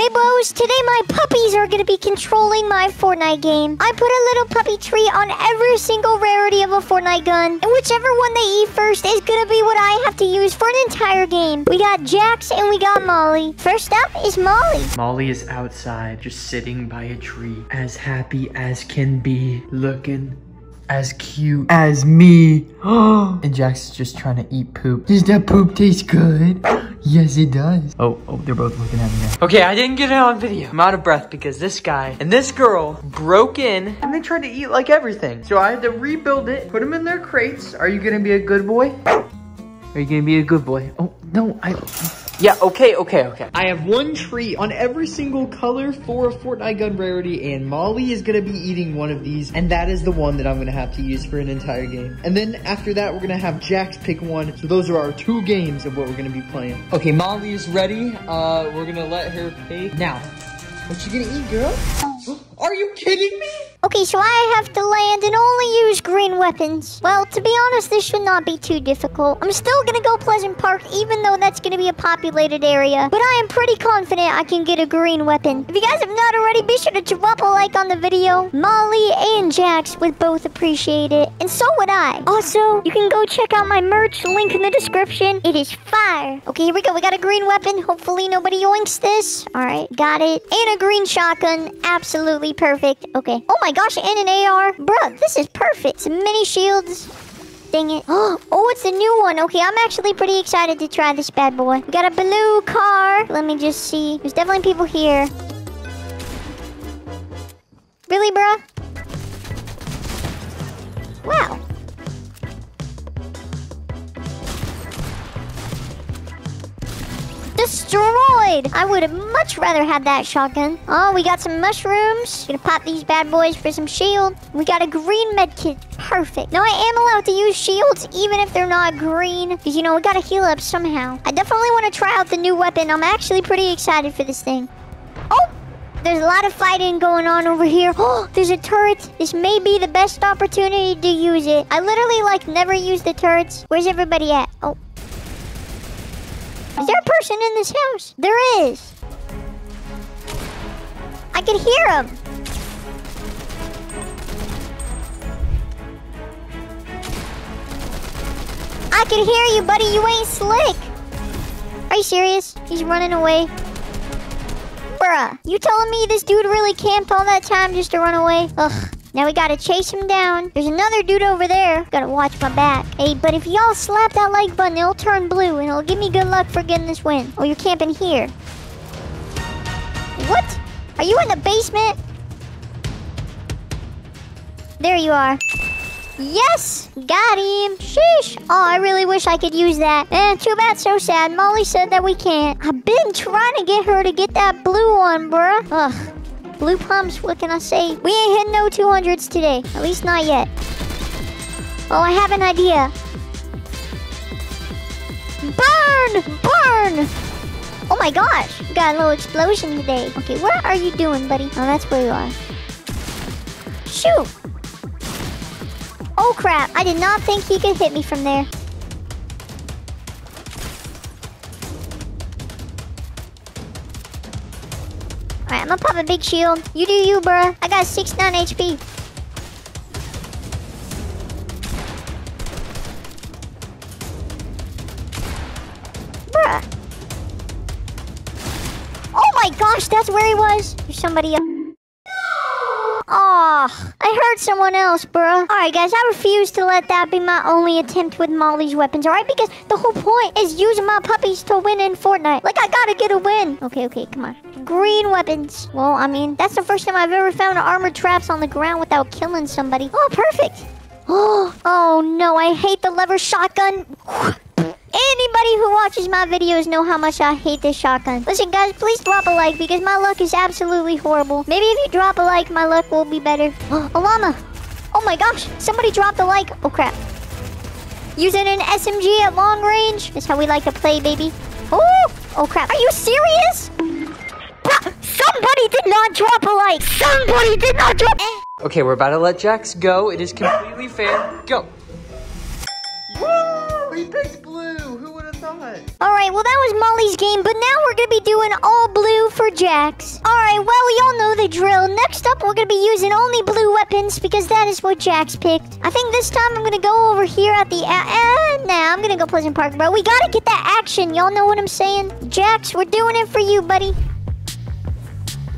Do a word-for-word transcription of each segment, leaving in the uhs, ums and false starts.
Hey, bros, today my puppies are going to be controlling my Fortnite game. I put a little puppy tree on every single rarity of a Fortnite gun, and whichever one they eat first is going to be what I have to use for an entire game. We got Jax and we got Molly. First up is Molly. Molly is outside, just sitting by a tree, as happy as can be, looking as cute as me. And Jax is just trying to eat poop. Does that poop taste good? Yes, it does. Oh, oh, they're both looking at me now. Okay, I didn't get it on video. I'm out of breath because this guy and this girl broke in and they tried to eat like everything. So I had to rebuild it, put them in their crates. Are you gonna be a good boy? Are you gonna be a good boy? Oh, no, I... Yeah, okay, okay, okay. I have one tree on every single color for a Fortnite gun rarity, and Molly is gonna be eating one of these, and that is the one that I'm gonna have to use for an entire game. And then after that, we're gonna have Jax pick one. So those are our two games of what we're gonna be playing. Okay, Molly is ready. Uh, we're gonna let her pick. Now, what you gonna eat, girl? Are you kidding me? Okay, so I have to land and only use green weapons. Well, to be honest, this should not be too difficult. I'm still gonna go Pleasant Park, even though that's gonna be a populated area. But I am pretty confident I can get a green weapon. If you guys have not already, be sure to drop a like on the video. Molly and Jax would both appreciate it, and so would I. Also, you can go check out my merch, link in the description. It is fire. Okay, here we go. We got a green weapon. Hopefully nobody yoinks this. All right, got it. And a green shotgun. Absolutely perfect. Okay. Oh my gosh, and an A R. Bruh, this is perfect. Some mini shields. Dang it. Oh, it's a new one. Okay, I'm actually pretty excited to try this bad boy. We got a blue car. Let me just see. There's definitely people here. Really, bruh? Wow. Destroyed! I would have much rather had that shotgun. Oh, we got some mushrooms. Gonna pop these bad boys for some shield. We got a green med kit. Perfect. Now I am allowed to use shields even if they're not green, because you know we gotta heal up somehow. I definitely want to try out the new weapon. I'm actually pretty excited for this thing. Oh! There's a lot of fighting going on over here. Oh, there's a turret. This may be the best opportunity to use it. I literally like never use the turrets. Where's everybody at? Oh. Is there a person in this house? There is. I can hear him. I can hear you, buddy. You ain't slick. Are you serious? He's running away. Bruh. You telling me this dude really camped all that time just to run away? Ugh. Now we gotta chase him down. There's another dude over there. Gotta watch my back. Hey, but if y'all slap that like button, it'll turn blue, and it'll give me good luck for getting this win. Oh, you're camping here. What? Are you in the basement? There you are. Yes! Got him. Sheesh. Oh, I really wish I could use that. Eh, too bad, so sad. Molly said that we can't. I've been trying to get her to get that blue one, bruh. Ugh. Blue pumps, what can I say? We ain't hitting no two hundreds today. At least not yet. Oh, I have an idea. Burn! Burn! Oh my gosh. We got a little explosion today. Okay, where are you doing, buddy? Oh, that's where you are. Shoot! Oh crap, I did not think he could hit me from there. Alright, I'm gonna pop a big shield. You do you, bruh. I got sixty-nine H P. Bruh. Oh my gosh, that's where he was. There's somebody up. Oh, I heard someone else, bruh. Alright, guys, I refuse to let that be my only attempt with Molly's weapons, alright? Because the whole point is using my puppies to win in Fortnite. Like, I gotta get a win. Okay, okay, come on. Green weapons. Well, I mean, that's the first time I've ever found armored traps on the ground without killing somebody. Oh, perfect. Oh, oh no, I hate the lever shotgun. Anybody who watches my videos know how much I hate this shotgun. Listen, guys, please drop a like because my luck is absolutely horrible. Maybe if you drop a like, my luck will be better. A llama. Oh, my gosh. Somebody dropped a like. Oh, crap. Using an S M G at long range. That's how we like to play, baby. Oh, oh, crap. Are you serious? Somebody did not drop a like. Somebody did not drop. Okay, we're about to let Jax go. It is completely fair. Go. Woo! He picked blue. Who would have thought? Alright, well that was Molly's game, but now we're going to be doing all blue for Jax. Alright, well, y'all know the drill. Next up, we're going to be using only blue weapons because that is what Jax picked. I think this time I'm going to go over here at the... Uh, uh, nah, I'm going to go Pleasant Park, bro. We got to get that action. Y'all know what I'm saying? Jax, we're doing it for you, buddy.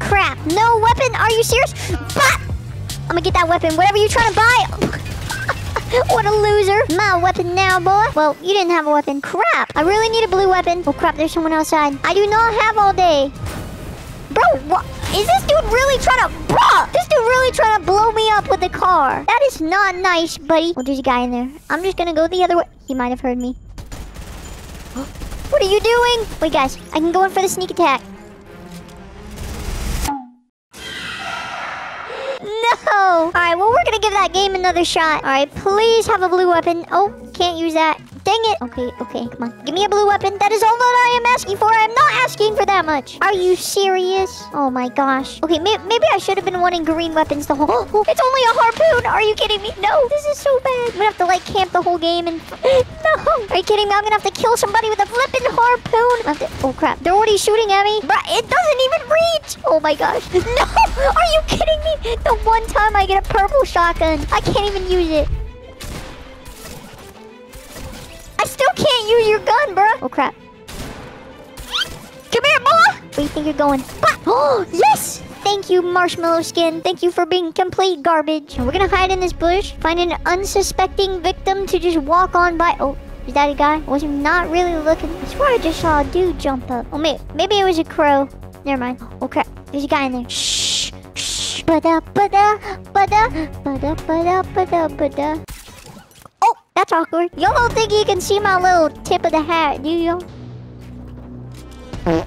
Crap. No weapon? Are you serious? Bop! I'm going to get that weapon. Whatever you're trying to buy... What a loser. My weapon now, boy. Well, you didn't have a weapon. Crap. I really need a blue weapon. Oh, crap. There's someone outside. I do not have all day. Bro, what? Is this dude really trying to... Bruh! This dude really trying to blow me up with a car. That is not nice, buddy. Oh, there's a guy in there. I'm just going to go the other way. He might have heard me. What are you doing? Wait, guys. I can go in for the sneak attack. No! Alright, well, we're gonna give that game another shot. Alright, please have a blue weapon. Oh, can't use that. Dang it. Okay, okay, come on. Give me a blue weapon. That is all that I am asking for. I am not asking for that much. Are you serious? Oh, my gosh. Okay, may maybe I should have been wanting green weapons the whole... Oh, oh, it's only a harpoon. Are you kidding me? No, this is so bad. I'm gonna have to, like, camp the whole game and... No! Are you kidding me? I'm gonna have to kill somebody with a flippin' harpoon. I'm gonna have to... Oh, crap. They're already shooting at me. Bruh, it doesn't even reach. Oh, my gosh. No! Are you kidding me? The one time I get a purple shotgun, I can't even use it. I still can't use your gun, bro. Oh, crap. Come here, boy. Where do you think you're going? Oh, yes. Thank you, Marshmallow Skin. Thank you for being complete garbage. We're going to hide in this bush, find an unsuspecting victim to just walk on by. Oh, is that a guy? I was not really looking. I swear I just saw a dude jump up. Oh, maybe, maybe it was a crow. Never mind. Oh, crap. There's a guy in there. Shh. Shh. Ba-da, ba-da, ba-da, ba-da, ba-da, ba-da, ba-da. That's awkward. Y'all don't think you can see my little tip of the hat, do y'all? Oh,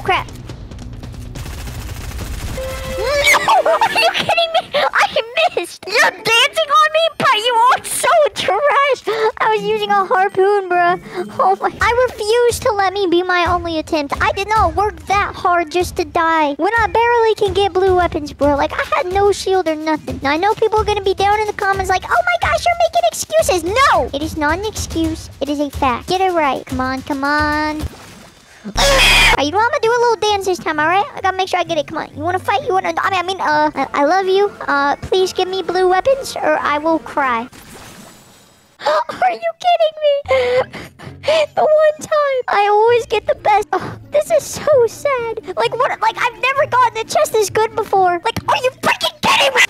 crap. No! Are you kidding me? I missed! You're dancing on me, but you are so trash! I was using a harpoon, bruh. Oh my... I refuse to let me be my only attempt. I did not work that hard just to die. When I barely can get blue weapons, bro. Like, I had no shield or nothing. Now, I know people are gonna be down in the comments like, oh my gosh, you're making excuses! No! It is not an excuse. It is a fact. Get it right. Come on, come on. Alright, you know I'm gonna do a little dance this time, alright? I gotta make sure I get it. Come on. You wanna fight? You wanna... I mean, I mean, uh, I, I love you. Uh, please give me blue weapons or I will cry. Are you kidding me? The one time I always get the best. Oh, this is so sad. Like, what? Like, I've never gotten a chest this good before. Like, are you freaking kidding me?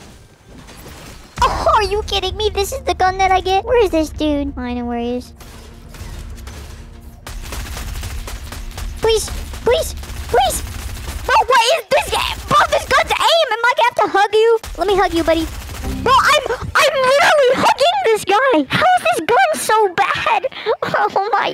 Oh, are you kidding me? This is the gun that I get? Where is this dude? I know where he is. Please, please, please. Bro, what is this? Bro, this gun's aim. Am I gonna have to hug you? Let me hug you, buddy. Bro, I'm, I'm literally hugging this guy. How is this gun so bad? Oh, my